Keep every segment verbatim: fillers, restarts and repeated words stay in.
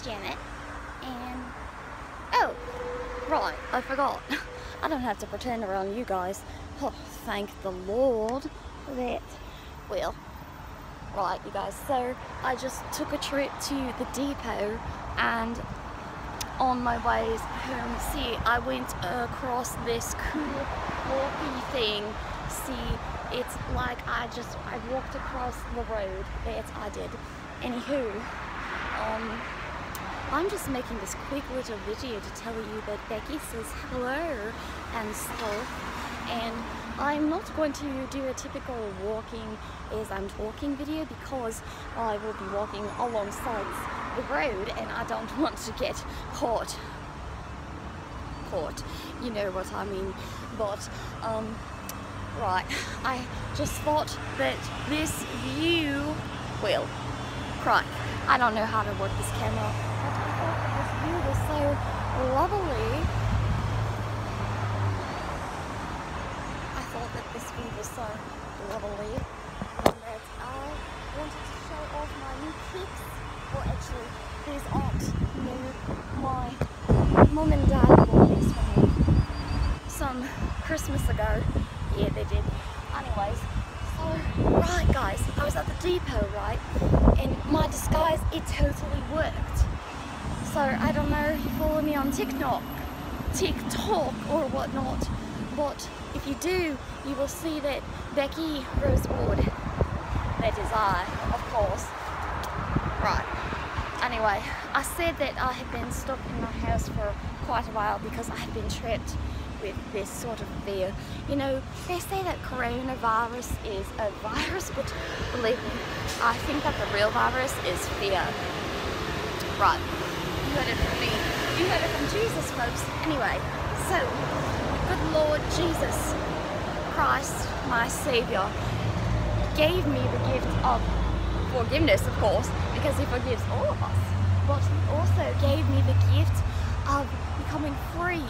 is Janet, and oh, right, I forgot. I don't have to pretend around you guys. Oh, thank the Lord that, well, right, you guys. So I just took a trip to the depot, and on my ways home, see, I went across this cool walkie thing. See, it's like I just I walked across the road. That I did. Anywho, um, I'm just making this quick little video to tell you that Becky says hello and stuff, and I'm not going to do a typical walking as I'm talking video because I will be walking alongside the road and I don't want to get caught. Caught, you know what I mean. But, um, right, I just thought that this view, well, right, I don't know how to work this camera, but I thought this view was so lovely. I thought that this view was so lovely and that I wanted to show off my new kicks. Well, actually, these aren't new. My mum and dad bought these for me some Christmas ago. Yeah, they did. Anyways. Right guys, I was at the depot, right, and my disguise, it totally worked. So I don't know if you follow me on TikTok, TikTok or whatnot, but if you do, you will see that Becky Rosewood, that is I, of course. Right, anyway, I said that I had been stuck in my house for quite a while because I had been trapped with this sort of fear. You know, they say that coronavirus is a virus, but believe me, I think that the real virus is fear. Right, you heard it from me. You heard it from Jesus, folks. Anyway, so, good Lord Jesus Christ, my Savior, gave me the gift of forgiveness, of course, because He forgives all of us, but He also gave me the gift of becoming free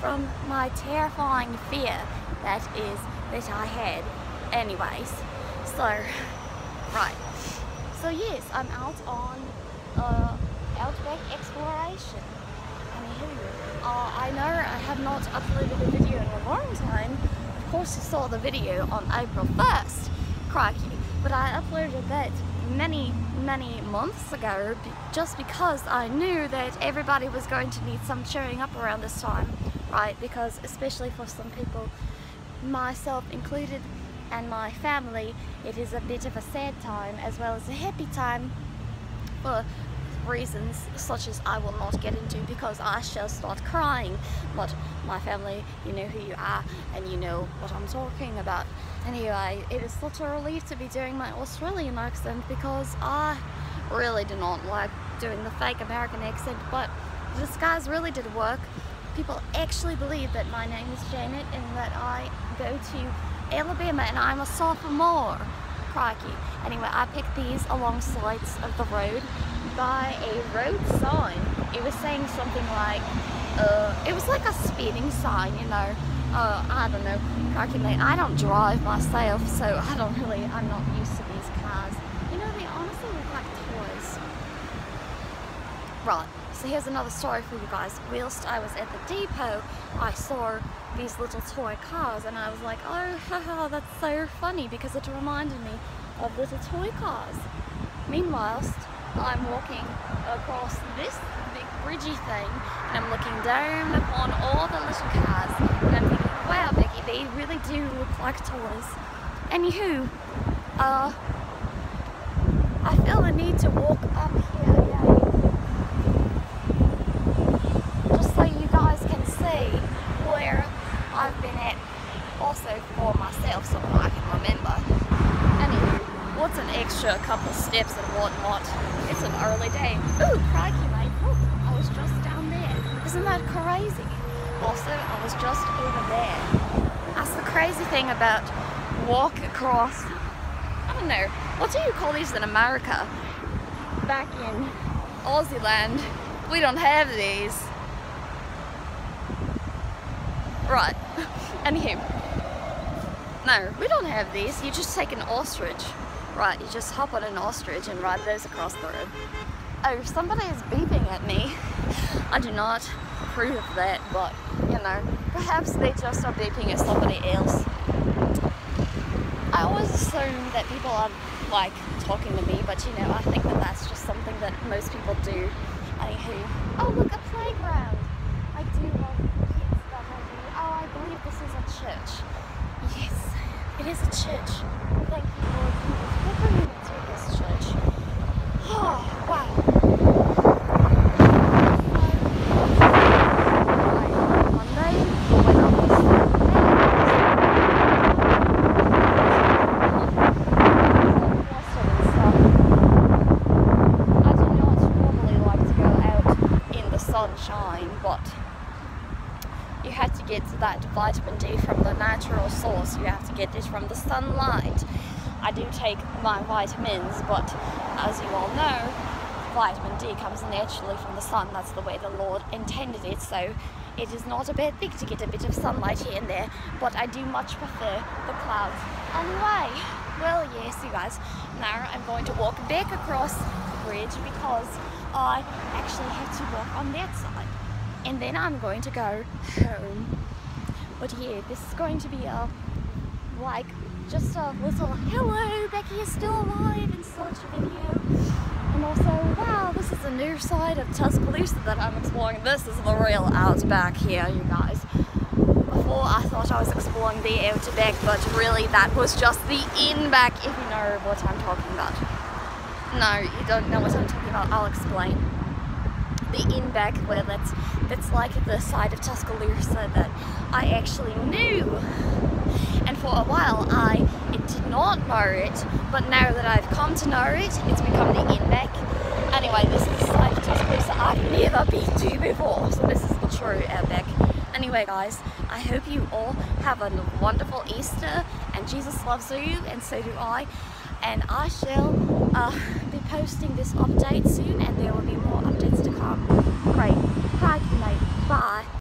from my terrifying fear that is that I had. Anyways, so right, so yes, I'm out on uh, outback exploration. Anywho, uh, I know I have not uploaded a video in a long time. Of course, you saw the video on April first, crikey, but I uploaded that many many months ago just because I knew that everybody was going to need some cheering up around this time, right? Because especially for some people, myself included, and my family, it is a bit of a sad time as well as a happy time for reasons such as I will not get into because I shall start crying. But my family, you know who you are and you know what I'm talking about. Anyway, it is such a relief to be doing my Australian accent because I really do not like doing the fake American accent, but the disguise really did work. People actually believe that my name is Janet and that I go to Alabama and I'm a sophomore. Crikey. Anyway, I picked these along sides of the road by a road sign. It was saying something like, uh, it was like a speeding sign, you know, uh, I don't know, crikey mate, I don't drive myself, so I don't really, I'm not used to these cars. You know, they honestly look like toys. Right, so here's another story for you guys. Whilst I was at the depot, I saw these little toy cars and I was like, oh, haha, that's so funny because it reminded me of little toy cars. Meanwhile, I'm walking across this big bridgey thing and I'm looking down upon all the little cars and I'm thinking, wow Becky, they really do look like toys. Anywho, uh, I feel the need to walk up here again just so you guys can see where I've been at, also for myself so I can remember. What's an extra couple steps and whatnot? It's an early day. Ooh, crikey mate, look, I was just down there. Isn't that crazy? Also, I was just over there. That's the crazy thing about walk across, I don't know, what do you call these in America? Back in Aussie land, we don't have these. Right, anywho. No, we don't have these, you just take an ostrich. Right, you just hop on an ostrich and ride those across the road. Oh, somebody is beeping at me. I do not approve of that, but you know, perhaps they just are beeping at somebody else. I always assume that people are like talking to me, but you know, I think that that's just something that most people do. Anywho, oh look, a playground. I do love kids that love me. Oh, I believe this is a church. Yes, it is a church. Thank you, Lord, for bringing me to this church. Oh, wow. Sunshine, but you have to get that vitamin D from the natural source. You have to get it from the sunlight. I do take my vitamins, but as you all know, vitamin D comes naturally from the sun. That's the way the Lord intended it, so it is not a bad thing to get a bit of sunlight here and there, but I do much prefer the clouds. Anyway, well, yes, you guys, now I'm going to walk back across the bridge because I actually have to walk on that side, and then I'm going to go home. But yeah, this is going to be a like just a little hello, Becky is still alive and such video. And also, wow, this is a new side of Tuscaloosa that I'm exploring. This is the real outback here, you guys. Before I thought I was exploring the outback, but really that was just the inback, if you know what I'm talking about. No, you don't know what I'm talking about, I'll explain. The in-back, where that's, that's like the side of Tuscaloosa that I actually knew. And for a while I it did not know it, but now that I've come to know it, it's become the in-back. Anyway, this is the side of Tuscaloosa I've never been to before, so this is the true outback. Anyway guys, I hope you all have a wonderful Easter, and Jesus loves you, and so do I. And I shall uh, be posting this update soon, and there will be more updates to come. Great. Bye, mate. Bye.